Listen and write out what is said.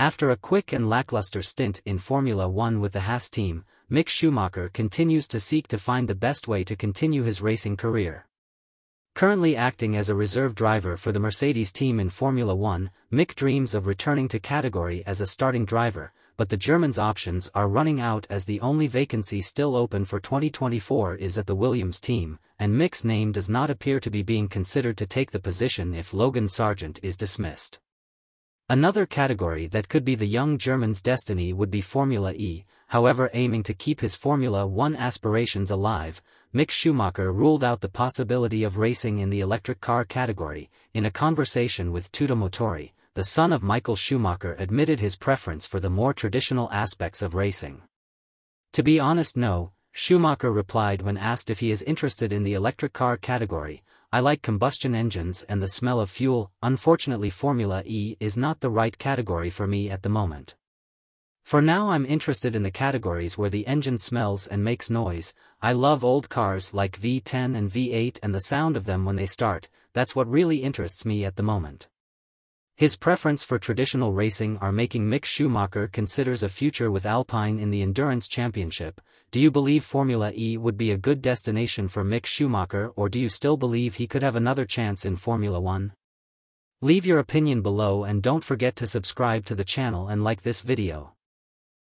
After a quick and lackluster stint in Formula 1 with the Haas team, Mick Schumacher continues to seek to find the best way to continue his racing career. Currently acting as a reserve driver for the Mercedes team in Formula 1, Mick dreams of returning to category as a starting driver, but the German's options are running out as the only vacancy still open for 2024 is at the Williams team, and Mick's name does not appear to be being considered to take the position if Logan Sargeant is dismissed. Another category that could be the young German's destiny would be Formula E, however aiming to keep his Formula 1 aspirations alive, Mick Schumacher ruled out the possibility of racing in the electric car category. In a conversation with Tuto Motori, the son of Michael Schumacher admitted his preference for the more traditional aspects of racing. "To be honest, no," Schumacher replied when asked if he is interested in the electric car category, "I like combustion engines and the smell of fuel. Unfortunately, Formula E is not the right category for me at the moment. For now I'm interested in the categories where the engine smells and makes noise. I love old cars like V10 and V8 and the sound of them when they start, that's what really interests me at the moment." His preference for traditional racing are making Mick Schumacher considers a future with Alpine in the Endurance Championship. Do you believe Formula E would be a good destination for Mick Schumacher, or do you still believe he could have another chance in Formula 1? Leave your opinion below and don't forget to subscribe to the channel and like this video.